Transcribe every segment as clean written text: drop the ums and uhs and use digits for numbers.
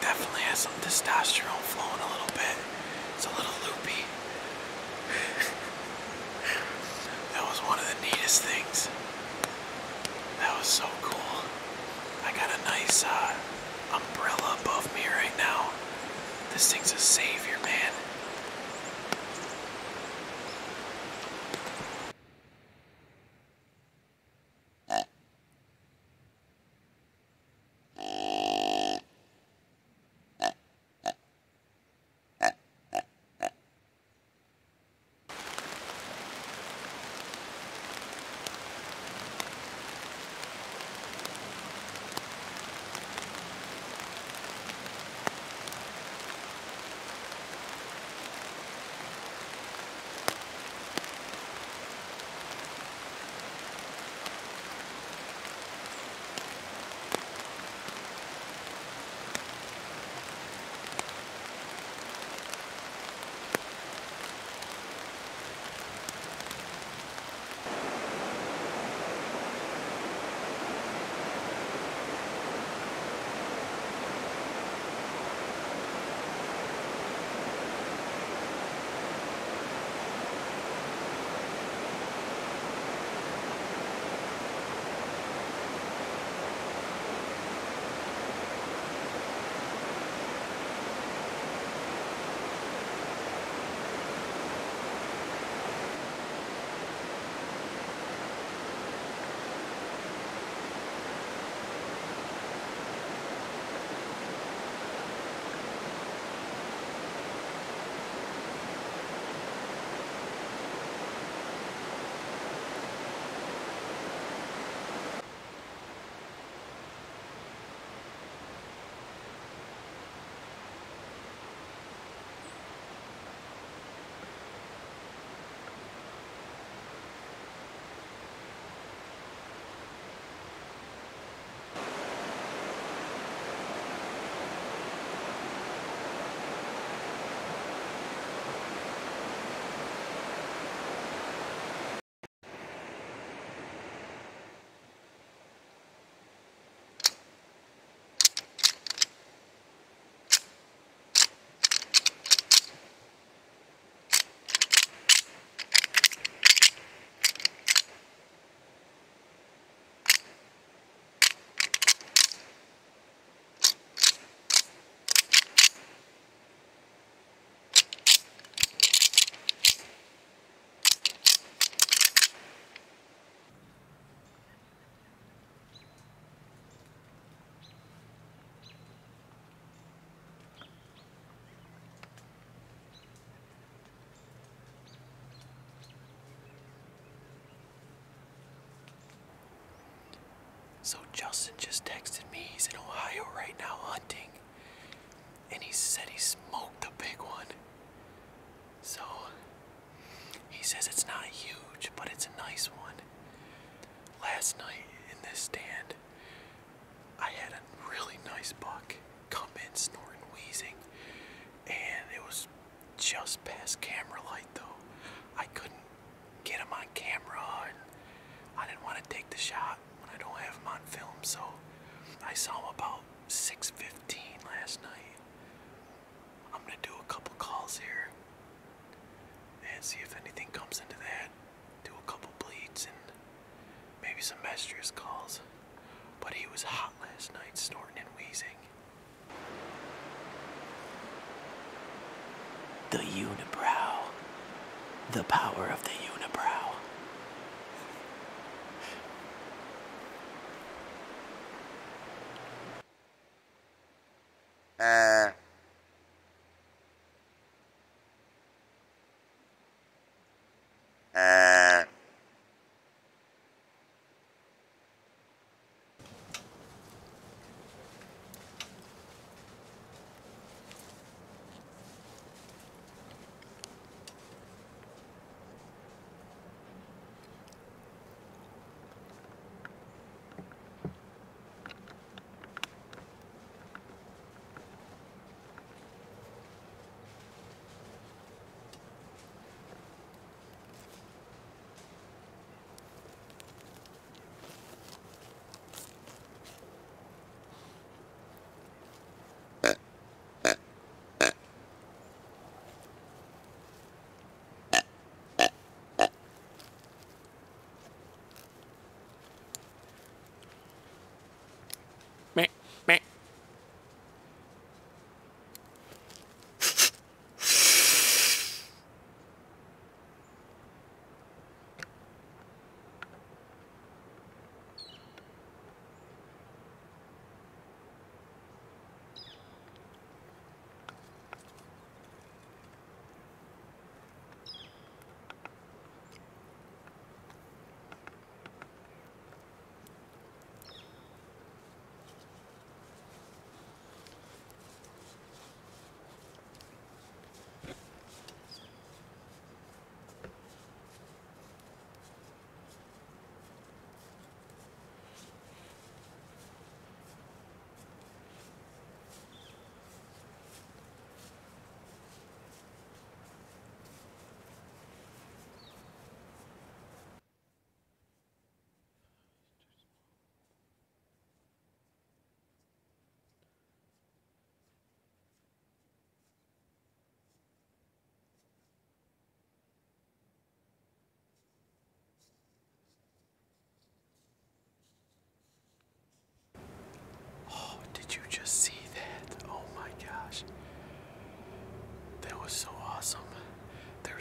definitely has some testosterone flowing a little bit. It's a little loopy. That was one of the neatest things. That was so cool. I got a nice umbrella above me right now. This thing's a savior, man. So Justin just texted me, he's in Ohio right now hunting, and he said he smoked a big one. So, he says it's not huge, but it's a nice one. Last night in this stand, I had a really nice buck come in snorting, wheezing, and it was just past camera light though. I couldn't get him on camera, and I didn't want to take the shot. I don't have him on film, so I saw him about 6:15 last night. I'm gonna do a couple calls here and see if anything comes into that. Do a couple bleeds and maybe some estrus calls. But he was hot last night, snorting and wheezing. The unibrow. The power of the unibrow.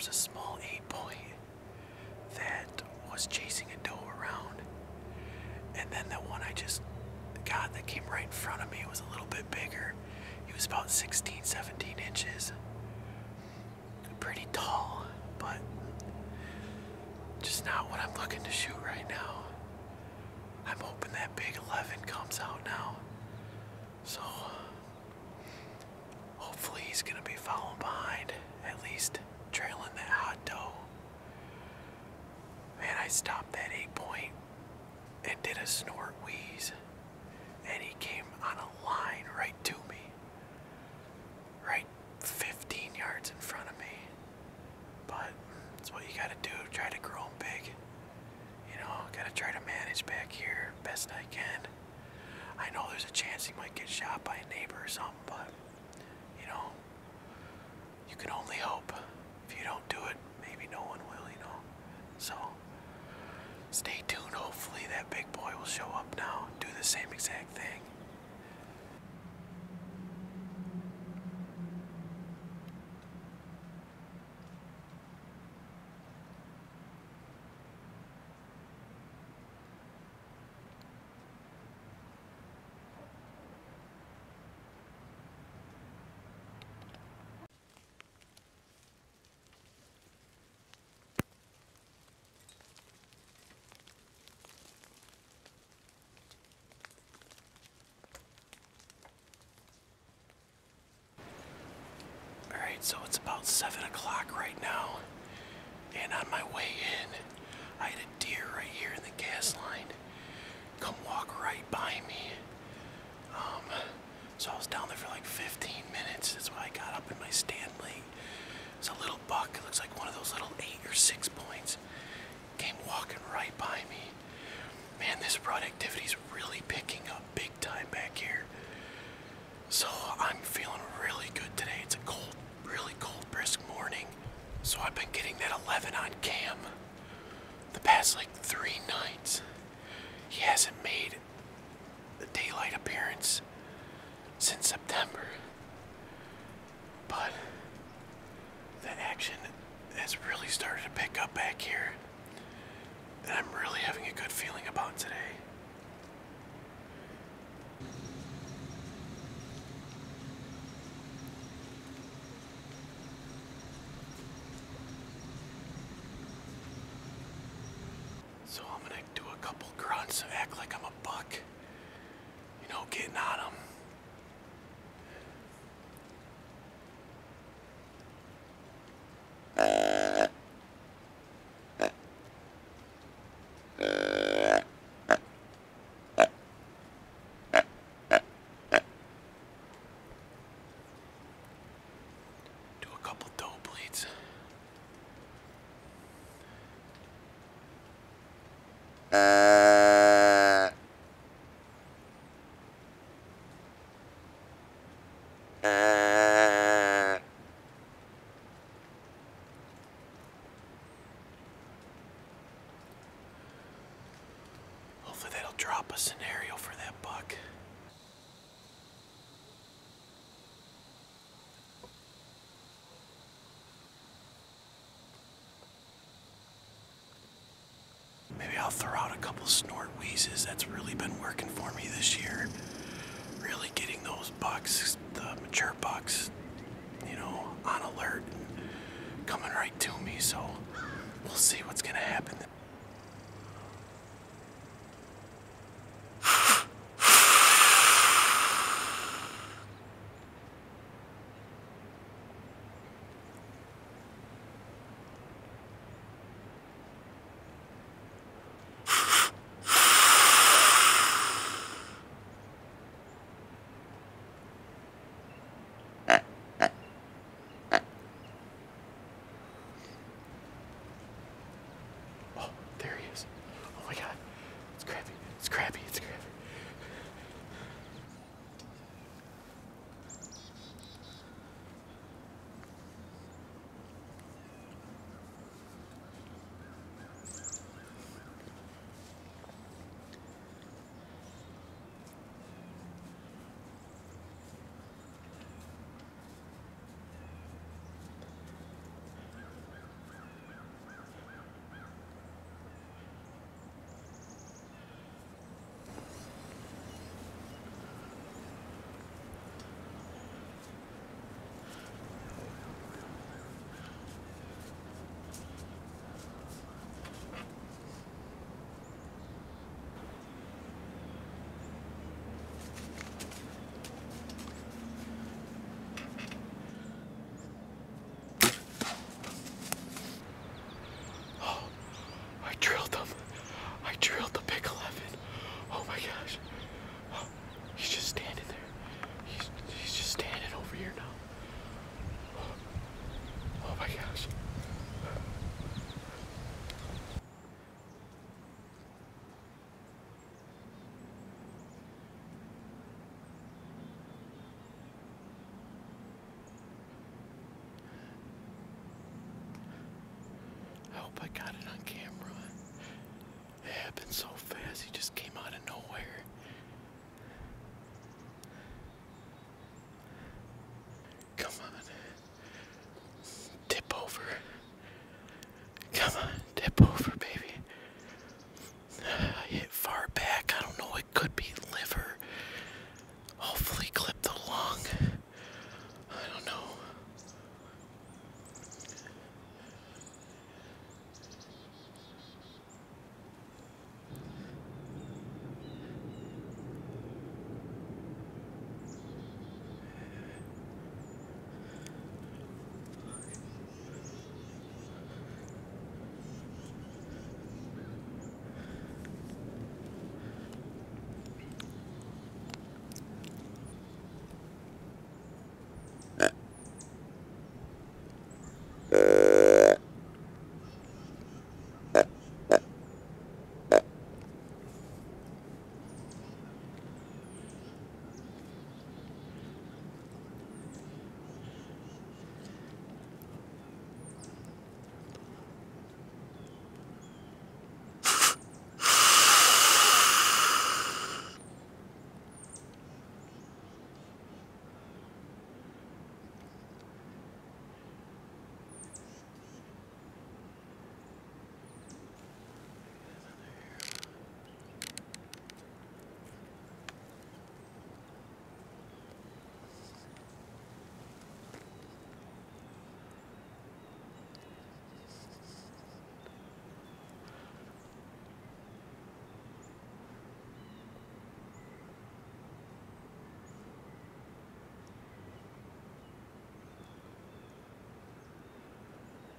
was a small 8-point that was chasing a doe around. And then the one I just got that came right in front of me was a little bit bigger. He was about 16, 17 inches. Pretty tall, but just not what I'm looking to shoot right now. I'm hoping that big 11 comes out now. So hopefully he's gonna be following behind, at least trailing that hot doe. Man, I stopped that 8-point and did a snort wheeze, and he came on a line right to me, right 15 yards in front of me. But that's what you gotta do, try to grow them big. You know, gotta try to manage back here best I can. I know there's a chance he might get shot by a neighbor or something, but you know, you can only hope. If you don't do it, maybe no one will, you know. So stay tuned. Hopefully that big boy will show up now, do the same exact thing. So it's about 7 o'clock right now, and on my way in, I had a deer right here in the gas line come walk right by me. So I was down there for like 15 minutes. That's why I got up in my stand late. It's a little buck. It looks like one of those little 8 or 6 points. Came walking right by me. Man, this productivity is really picking up big time back here. So I'm feeling really good today. It's a cold, really cold, brisk morning. So I've been getting that 11 on cam the past like 3 nights. He hasn't made the daylight appearance since September. But the action has really started to pick up back here, and I'm really having a good feeling about today. So I'm gonna do a couple grunts, act like I'm a buck, you know, getting on them. Do a couple doe bleeds. Hopefully that'll drop a scenario for that buck. Maybe I'll throw out a couple snort wheezes. That's really been working for me this year. Really getting those bucks, the mature bucks, you know, on alert and coming right to me. So we'll see what's gonna happen. hope I got it on camera. It happened so fast, he just came out of nowhere. Come on. Tip over. Come on, tip over, baby. I hit far back. I don't know, it could be liver. Hopefully clip the lung. I don't know.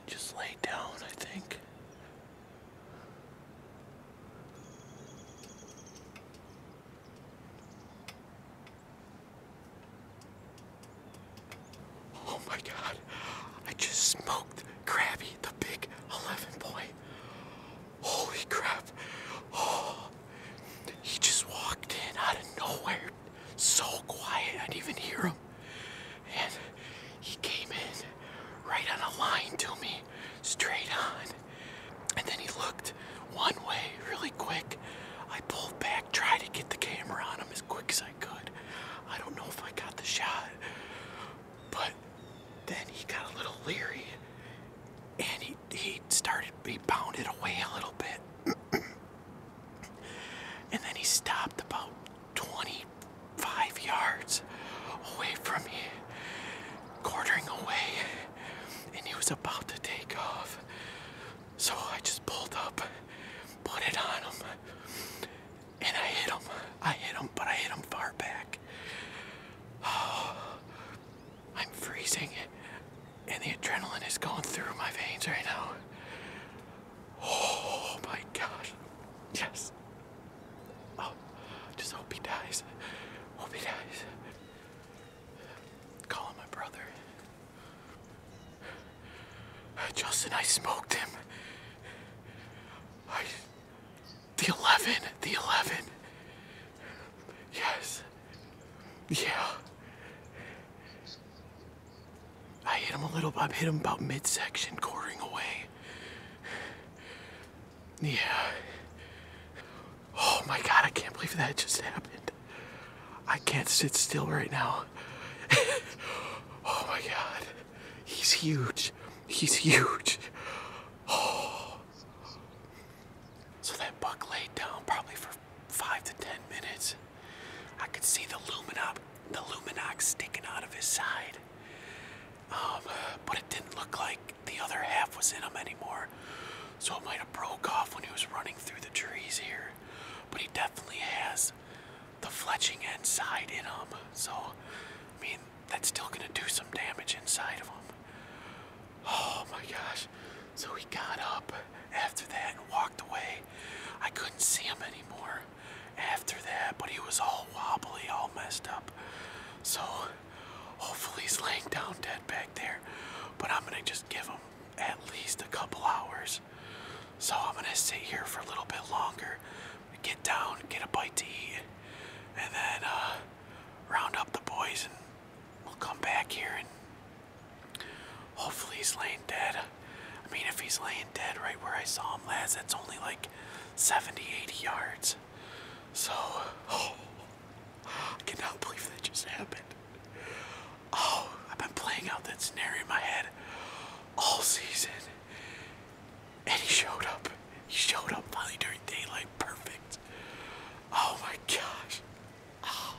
Just lay down, I think. Oh my God, I just smoked Krabby, the big 11-point. Holy crap. Oh, he just walked in out of nowhere, so quiet, I didn't even hear him. And he came in right on a line to me, straight on. And then he looked one way really quick. I pulled back, tried to get the camera on him as quick as I could. I don't know if I got the shot, but then he got a little leery and he bounded away a little bit. And then he stopped about 25 yards away from me, quartering away. And he was about to take off, so I just pulled up, put it on him, and I hit him, but I hit him far back. Oh, I'm freezing, and the adrenaline is going through my veins right now. Oh my gosh, yes. Oh, just hope he dies, hope he dies. Calling my brother. Justin, I smoked him. The 11. Yes. Yeah. I hit him a little, I hit him about midsection, quartering away. Yeah. Oh my God, I can't believe that just happened. I can't sit still right now. Oh my God. He's huge. He's huge. Oh. So that buck laid down probably for 5 to 10 minutes. I could see the Luminox sticking out of his side. But it didn't look like the other half was in him anymore. So it might have broke off when he was running through the trees here. But he definitely has the fletching end side in him. So, I mean, that's still gonna do some damage inside of him. Oh my gosh. So he got up after that and walked away. I couldn't see him anymore after that, but he was all wobbly, all messed up. So hopefully he's laying down dead back there, but I'm gonna just give him at least a couple hours. So I'm gonna sit here for a little bit longer, get down, get a bite to eat, and then round up the boys and we'll come back here and hopefully he's laying dead. I mean, if he's laying dead right where I saw him last, that's only like 70, 80 yards. So, oh, I cannot believe that just happened. Oh, I've been playing out that scenario in my head all season. And he showed up. He showed up finally during daylight. Perfect. Oh my gosh. Oh.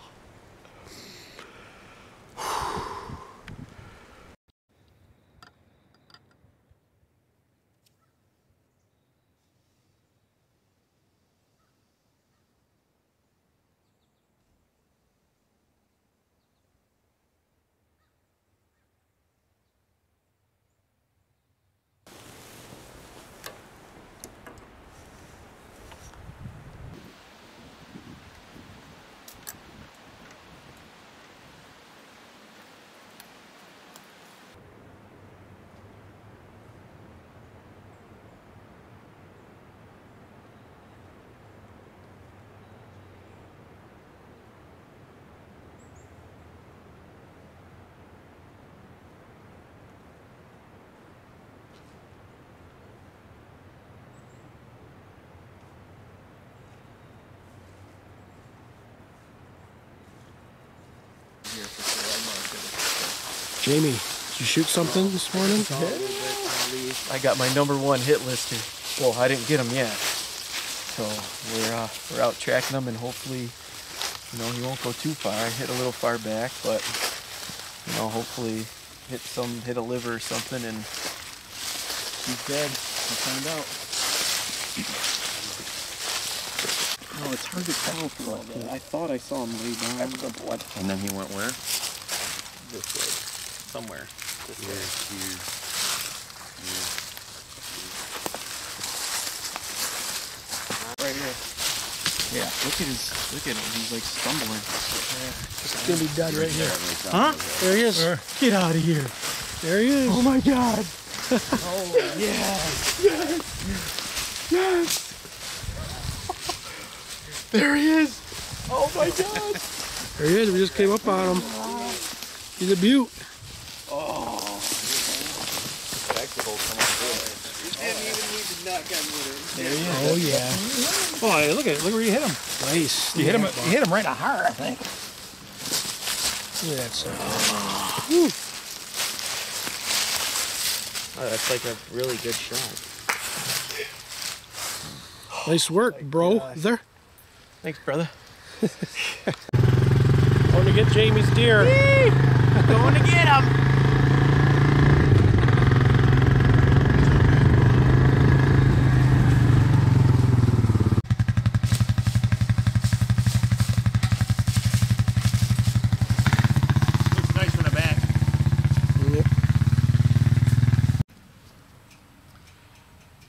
Jamie, did you shoot something this morning? I got my #1 hit list here. Well, I didn't get them yet, so we're out tracking them, and hopefully, you know, he won't go too far. I hit a little far back, but you know, hopefully, hit a liver or something, and he's dead. We'll find out. No, it's hard to tell from all that. I thought I saw him lay down. I was blood. And then he went where? This way. Somewhere. This way. Here. Right here. Yeah. Look at him. He's like stumbling. It's gonna be dead right here. Huh? There he is. Sure. Get out of here. There he is. Oh my God. Oh yeah. Yes. Yes. There he is. Oh my God. There he is. We just came up on him. He's a beaut. There he is. Oh yeah! Boy, look where you hit him. Nice. You hit him right in the heart, I think. Look at that sucker. Oh, that's like a really good shot. Nice work, bro. There. Thanks, brother. Going to get Jamie's deer. Going to get him.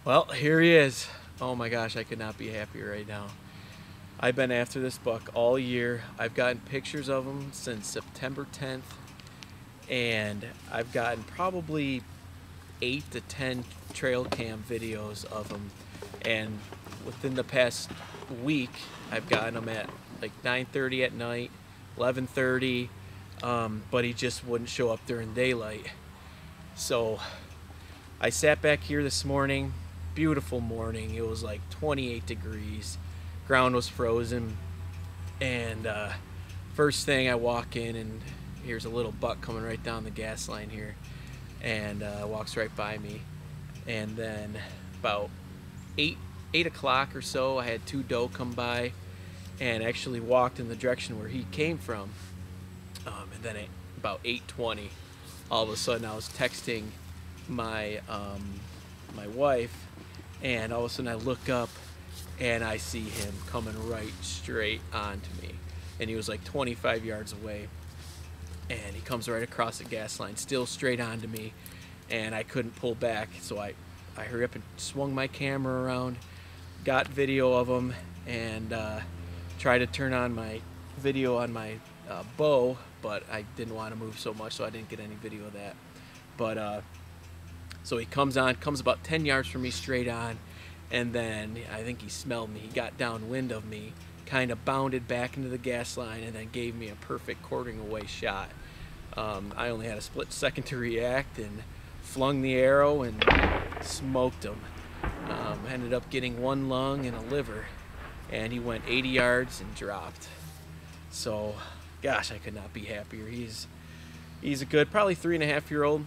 Well, here he is. Oh my gosh, I could not be happier right now. I've been after this buck all year. I've gotten pictures of him since September 10th, and I've gotten probably 8 to 10 trail cam videos of him. And within the past week, I've gotten them at like 9:30 at night, 11:30, but he just wouldn't show up during daylight. So I sat back here this morning. Beautiful morning. It was like 28 degrees. Ground was frozen, and first thing I walk in, and here's a little buck coming right down the gas line here, and walks right by me. And then about 8 o'clock or so, I had two doe come by, and actually walked in the direction where he came from. And then at about 8:20, all of a sudden I was texting my my wife, and all of a sudden I look up and I see him coming right straight onto me, and he was like 25 yards away, and he comes right across the gas line, still straight onto me, and I couldn't pull back, so I hurry up and swung my camera around, got video of him, and tried to turn on my video on my bow, but I didn't want to move so much, so I didn't get any video of that. But so he comes about 10 yards from me straight on, and then I think he smelled me. He got downwind of me, kind of bounded back into the gas line, and then gave me a perfect quartering away shot. I only had a split second to react, and flung the arrow and smoked him. Ended up getting one lung and a liver, and he went 80 yards and dropped. So gosh, I could not be happier. He's a good, probably 3.5-year-old.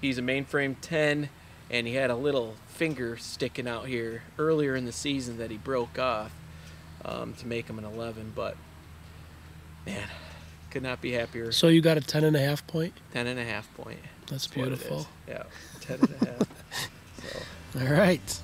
He's a mainframe 10, and he had a little finger sticking out here earlier in the season that he broke off to make him an 11, but man, could not be happier. So you got a 10.5 point? 10.5 point. That's beautiful. Yeah, 10.5. So. All right.